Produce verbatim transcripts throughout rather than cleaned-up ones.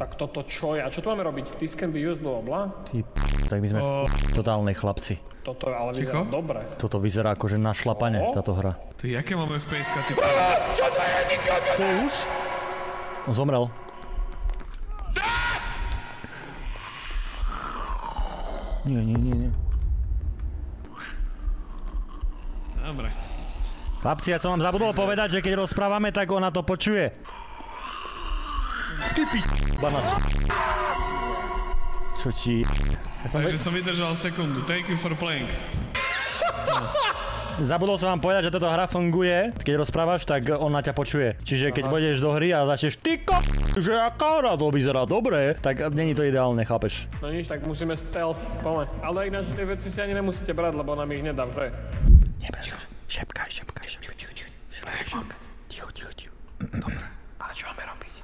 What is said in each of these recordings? Tak toto čo je? A čo tu máme robiť? This can be used, blablabla? Ty p***, tak my sme oh. totálne chlapci. Toto ale vyzerá dobre. Toto vyzerá akože na šlapanie, oh. táto hra. Ty, jaké máme ef pé es ty p***? Čo to je? To už? On zomrel. Nie, nie, nie, nie. Dobre. Chlapci, ja som vám zabudol povedať, že keď rozprávame, tak ona to počuje. Ty pič... Banas. Čo ti... Ja som Takže ve... som vydržal sekundu. Thank you for playing. Zabudol som vám povedať, že táto hra funguje. Keď rozprávaš, tak ona ťa počuje. Čiže keď pôjdeš do hry a začneš ty ko... Že aká hra to vyzerá dobre, tak není to ideálne, chápeš? No nič, tak musíme stealth pomeň. Ale ináč tie veci si ani nemusíte brať, lebo nám ich nedá v hre. Nebezko. Šepkaj, šepkaj, šepkaj. Ticho, ticho, ticho. Ticho, ticho, ticho. Dobre. Ale čo máme robiť?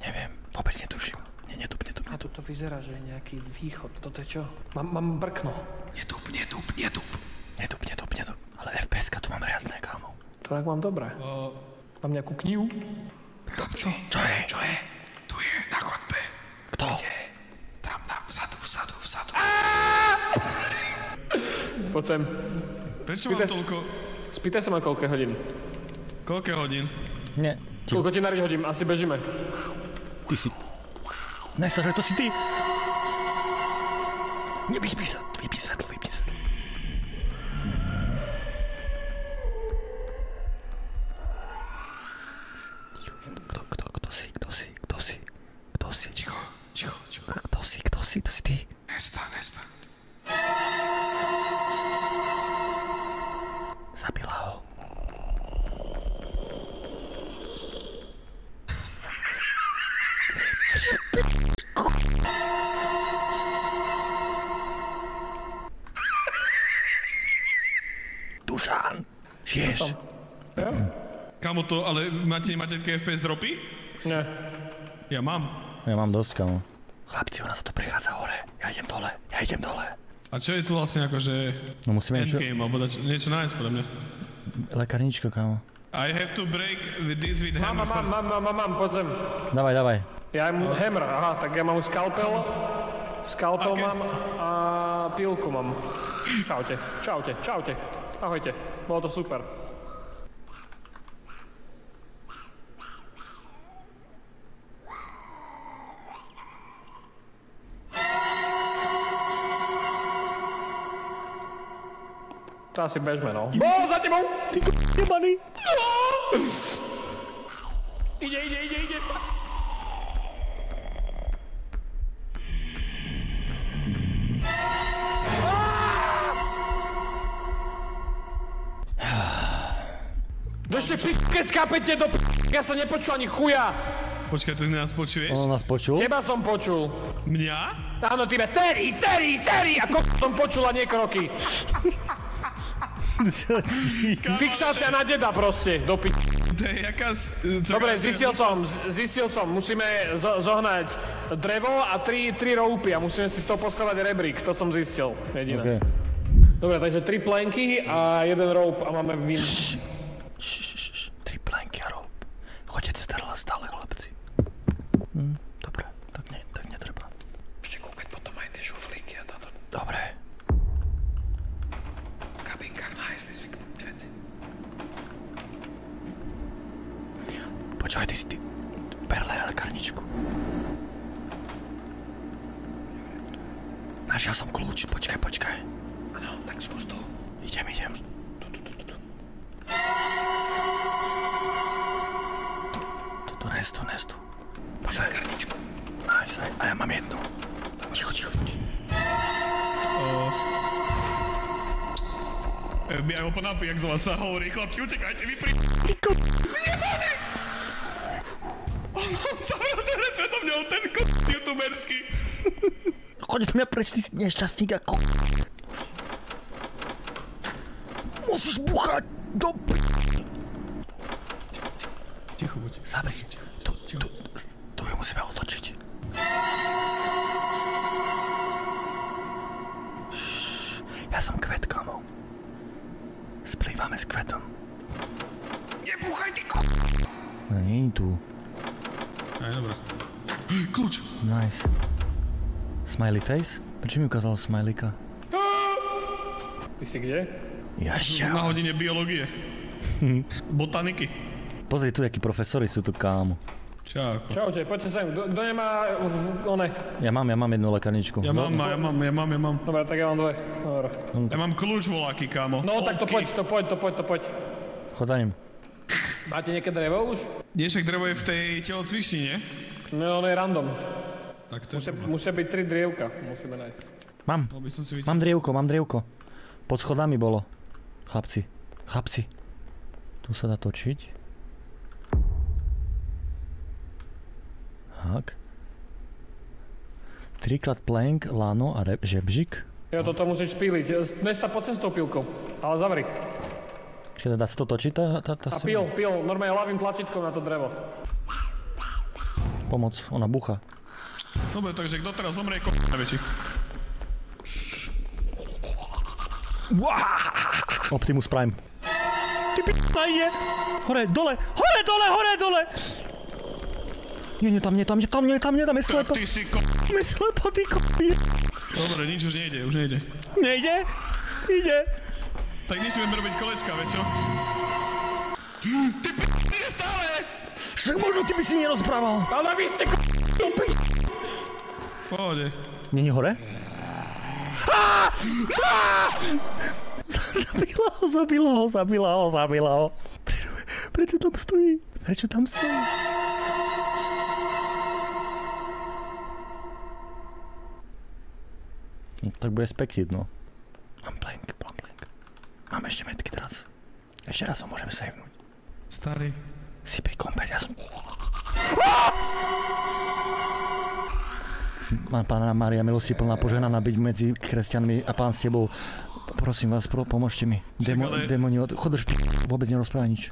Neviem, vôbec netuším. Ne, netup, netup. A toto vyzerá, že je nejaký východ. Toto je čo? Mám, mám brkno. Netup, netup, netup. Netup, netup, netup. Ale ef pé eska tu mám riadne, kámo. To tak mám dobré. Uh... Mám nejakú knihu. Dobře. Čo je? Čo je? Tu je na chodbe. Kto? Kde? Tam, tam, vzadu, vzadu, vzadu. Poď sem. Prečo mám toľko? Spýtaj sa ma, koľké hodín. Koľké hodín? Ne. Koľko ti nariť hodím? Asi bežíme. Ty si... Nesaže, to si ty! Nevyspí sa, vypni svetlo, vypni svetlo. Kto, kto, kto si, kto si, kto si, kto si? Ticho, ticho, ticho. Kto si, kto si, to si ty? Nesta, nesta. Zabila ho. Dušan, žiješ? Ja? Kámo to, ale máte, máte také ef pé es dropy? Ne. Ja mám. Ja mám dosť, kámo. Chlapci, ona sa to prechádza hore. Ja idem dole, ja idem dole. A čo je tu vlastne akože... No musíme niečo... Endgame, alebo dač, niečo nájsť podľa mňa. Lekárničko, kámo. I have to break with this with hammer mám, first. Mám, mám, mám, mám, poď sem. Dávaj, dávaj. Ja mám hammer, aha, tak ja mám skalpel. Skalpel okay. mám a pílku mám. Čaute, čaute, čaute. Ahojte, bolo to super. To asi bežme, no. Bó, za tebou! Ty k***** maný! Ide, ide, ide, ide! Došte p***** keď skápete do p*****, ja som nepočul ani chuja! Počkaj, ty nás počuješ? On nás počul? Teba som počul. Mňa? Áno, týbe, sterí, sterí, sterí! A k***** som počul a nie kroky. Fixácia na deda proste, do pič. Dobre, zistil som, zistil som, musíme zohnať drevo a tri roupy a musíme si z toho poskladať rebrík, to som zistil, jediné. Dobre, takže tri plenky a jeden roup a máme vin. Ššššššš, tri plenky a roup. Chodite z terla stále, chlapci. Dobre, tak netreba. Ešte kúkať potom aj tie šuflíky a toto. Dobre. Počkaj, ty si ty... Perle a lekárničku. Našiel som kľúč, počkaj, počkaj. Áno, tak skús to. Idem, idem. Tu, tu, nes tu, nes tu. Počkaj, lekárničku. Nájsť, a ja mám jednu. Ticho, ticho, ticho. F B I ho ponápi, jak z lesa hovorí. Chlapci, utekajte, vy pri... Ty ko... Vyjebane! On zavral to hrepe do mňa, ten k***** youtuberský. Chodí do mňa preč, ty nešťastník a k*****. Musíš buchať do p*****. Ticho, buď. Zavri, tu, tu, tu ju musíme otočiť. Ššš, ja som kvet, kámo. Splývame s kvetom. Nebuchaj, ty k*****. Není tu. Aj, dobré. Kluč. Nice. Smiley face? Proč mi ukázal smileyka? Ty jsi kde? Jašel. Na hodině biologie. Botaniky. Pozri tu, jaký profesory jsou tu, kámo. Čauko. Čaute, pojďte sem, kdo, kdo nemá one? Já mám, já mám jednu lékarničku. Já mám, já mám, já mám, já mám. Dobrá, tak já mám dvě. Dobrá. Já mám kluč, voláky, kámo. No tak to pojď, to pojď, to pojď, to pojď. Chod za ním. Máte nějaké drevo už? Nie, však drevo je v té tělocvični, ne? No, ono je random. Tak to je musí být tři dřívka, musíme najít. Mám, mám dřívko, mám dřívko. Pod schodami bylo. Chlapci, chlapci. Tu se dá točit. Tak. Trikrát plank, lano a žebžik. Jo, toto musíš pílit. Dnes pojď sem s tou pilkou, ale zavři. Počkej, dá se to točit? Ta, ta, ta a pil, pil, normálně hlavým tlačítkom na to drevo. Pomoc, ona bucha. Dobre, takže kdo teraz zomrie, je k***a najväčší. Optimus Prime. Ty p***a je! Hore, dole, hore, dole, hore, dole! Nie, nie, tam, nie, tam, nie, tam, nie, tam, nie, tam je slepo. Ty si k***a. Je slepo, ty k***a. Dobre, nič už nejde, už nejde. Nejde? Ide. Tak nesmieme robiť kolečka, veď čo? Ty p***a je stále! Však možno ty by si nerozprával. Ale vy ste k***a. Pohodě. Není hore? Aaaa! Aaaa! Zabila ho, zabila ho, zabila ho, zabila ho. Prečo tam stojí? Prečo tam stojí? No, tak bude spektit, no. Mám plank, mám plank. Mám ještě metky teraz. Ještě raz ho můžeme savenout. Starý. Si pri kompet, já jsem... Pána Mária milosti plná požehnaná byť mezi kresťanmi a pán s tebou. Prosím vás, pro, pomožte mi. Demo, ale... Demoni, chod drž, vůbec nerozprávaj nič.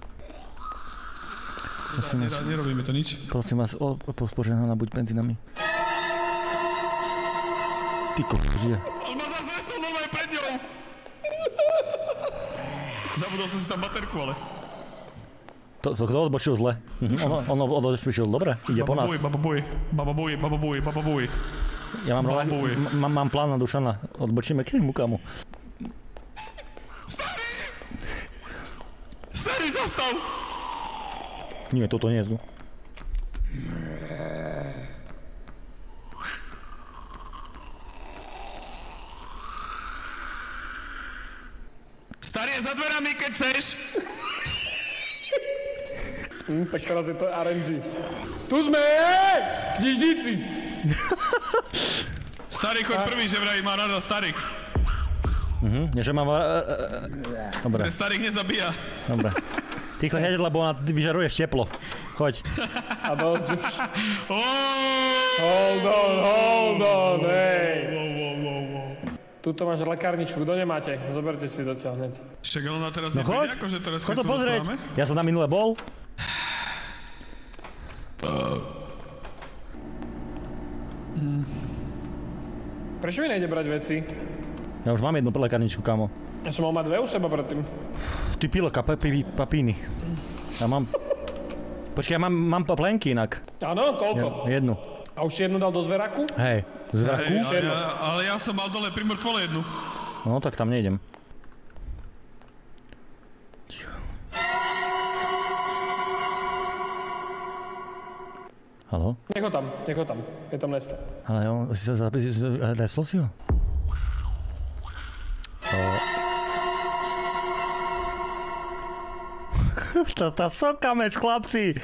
Prosím vás, nerobíme to nič. Prosím vás, o, o, požehnaná buď mezi nami. Ty kožije. On ma zase nesol nové pred ňou. Zabudol som si tam baterku, ale... To, to kdo odbočil zle? Ono, ono odbočil dobre, ide po nás. Bababuj, bababuj, bababuj, bababuj. Ja mám, bababuj. Mám, mám plán na Dušana, odbočíme k nemu kamu. Starý! Starý, zastav! Nie, toto nie je tu. Starý je za dverami, keď chceš! Hmm, tak teraz je to R N G. Tu sme! Knižníci! Starý, choď prvý, že vraj má rada starých. Mhm, že mám... Dobre. Pre starých nezabíja. Dobre. Ty choď hneď, lebo ona vyžaruješ teplo. Choď. A dosť už. Hold on, hold on, hej. Tuto máš lekárničku, kdo nemáte? Zoberte si to čo hneď. Však ona teraz nebude, akože teraz keď to pozrieť. Ja som tam minule bol. Hmm. Prečo mi nejde brať veci? Ja už mám jednu lekárničku, kámo. Ja som mal mať dve u seba predtým. Ty pilka, papíny. Ja mám... Počkej, ja mám, mám plenky inak. Áno, koľko? Jednu. A už si jednu dal do zveraku? Hej, zveraku? Hej, ale, ja, ale ja som mal dole pri mŕtvole jednu. No tak tam nejdem. Haló? Nech ho tam, nech ho tam, je tam nesta. Ale jo, nesl si ho? Tá sokamec, chlapci!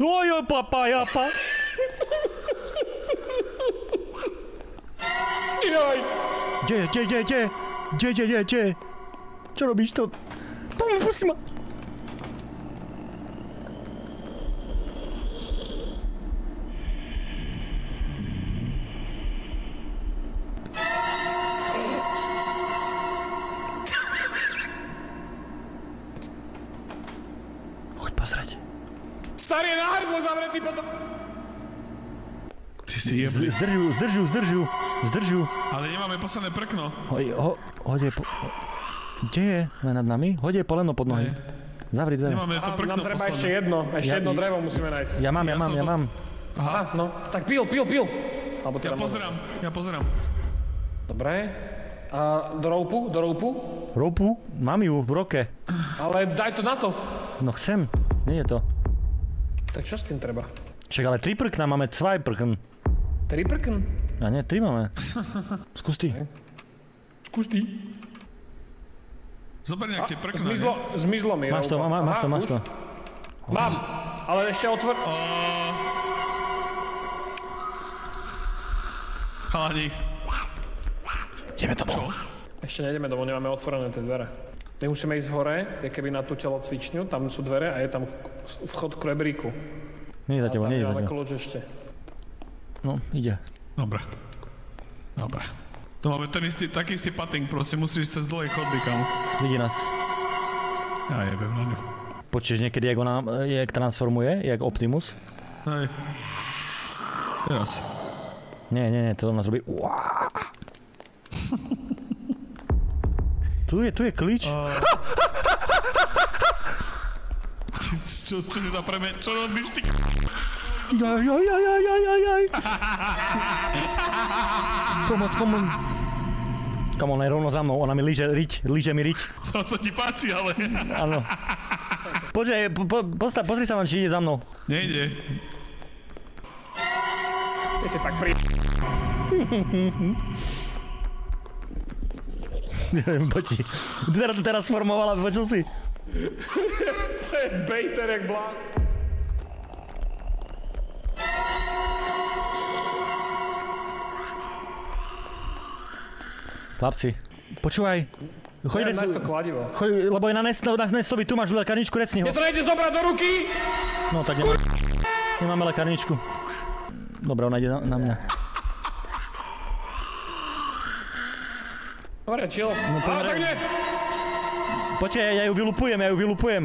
Ojoj, papa, japa! Joj! Kde, kde, kde, kde? Kde, kde, kde, kde? Čo robíš to? Pum, pusti ma! Zdržuju, zdržuju, zdržuju, zdržuju. Ale nemáme posledné prkno. Hodie po... Kde je? Nad nami? Hodie poleno pod nohy. Zavri dvere. Nám treba ešte jedno, ešte jedno drevo musíme nájsť. Ja mám, ja mám, ja mám. Aha, no. Tak piju, piju, piju. Alebo teda ja pozerám, ja pozerám. Dobre. A do roupu, do roupu? Roupu? Mám ju v roke. Ale daj to na to. No chcem, nie je to. Tak čo s tým treba? Čak, ale tri prkna máme, cvaj prkn. Tri prkn? A nie, tri máme. Skús ty. Skús ty. Zober nejak tie prkna. Zmizlo, zmizlo mi roupa. Máš to, má, má, máš to, máš to. Mám, ale ešte otvor... Chalani. Ideme domov. Ešte nejdeme domov, nemáme otvorené tie dvere. My musíme ísť hore, je keby na tú telocvičňu, tam sú dvere a je tam vchod k rebríku. Nie za teba, nie za teba. A tam máme kľúč ešte. No, ide. Dobre. Dobre. To máme ten istý, taký istý patting, proste musíš ísť cez dlhé chodby, kam. Vidí nás. Ja jebem na ňu. Počuješ niekedy, jak ona, jak transformuje, jak Optimus? Hej. Teraz. Ne, ne, ne, to tam nás robí. Tu je, tu je klíč. Čo si tam preme... Čo robíš ty? Jaj, jaj, jaj, jaj, jaj, jaj. Pomoc, pomoc. Kam ona je rovno za mnou, ona mi líže riť, líže mi riť. To sa ti páči, ale... Áno. Počkaj, pozri sa vám, či ide za mnou. Nejde. Ty si fakt pri... Neviem, poči. Ty teraz, teraz formovala, počul si? To je bejter jak blák. Chlapci, počúvaj. Choď, ja, nájsť to kladivo. Choď, lebo je na nestovi, tu máš lekárničku, recni ho. Je to nejde zobrať do ruky! No tak nemáme. Nemáme lekárničku. Dobre, ona ide na, na mňa. Dobre, chill. No, ale tak nie! Počkaj, ja, ja ju vylupujem, ja ju vylupujem.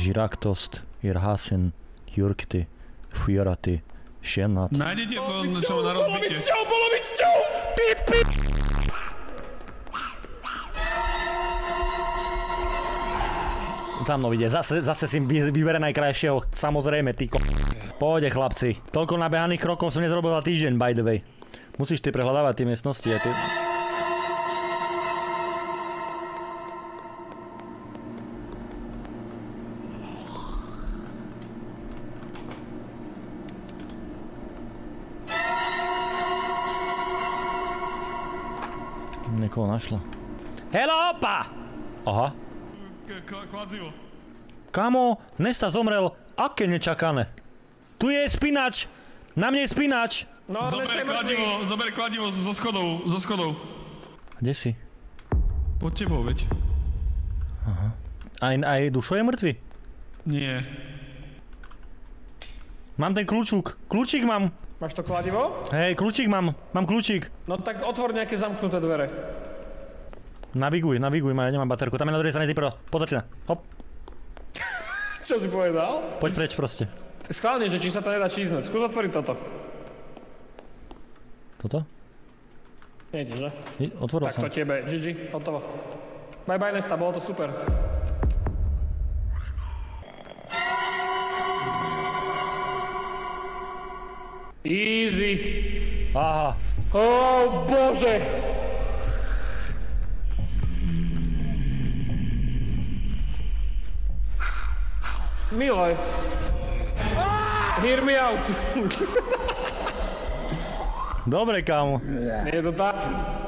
Žiraktost, Irhasen, Jurkty, Fujaraty, Šenat. Nájdete to, čo ho narozbíte. Bolo mi cťou, bolo mi cťou! Pip, pip! Za mnou ide, zase, zase si vybere najkrajšieho, samozrejme, ty ko... Pôjde, chlapci, toľko nabehaných krokov som nezrobil za týždeň, by the way. Musíš ty prehľadávať tie miestnosti a ty... Niekoho našla. Hello, opa! Aha. Kladzivo. Kamo, Nesta zomrel, aké nečakané. Tu je spinač, na mne je spinač. Zober kladivo zo schodov, zo schodov. Kde si? Pod tebou, veď. Aha. Aj Dušo je mŕtvy? Nie. Mám ten kľúčuk, kľúčik mám. Máš to kladivo? Hej, kľúčik mám, mám kľúčik. No tak otvor nejaké zamknuté dvere. Naviguj, naviguj ma, ja nemám baterku, tam je na druhej strane, ty prvo, podletina, hop. Čo si povedal? Poď preč proste. Schválne, že či sa to nedá čísnať, skús otvoriť toto. Toto? Nejde, že? Otvoril som. Tak to tebe, gé gé, hotovo. Bye bye Nesta, bolo to super. Easy. Aha. Oh bože! Milaj. Hear me out. Dobre, kámo. Nie je to tak.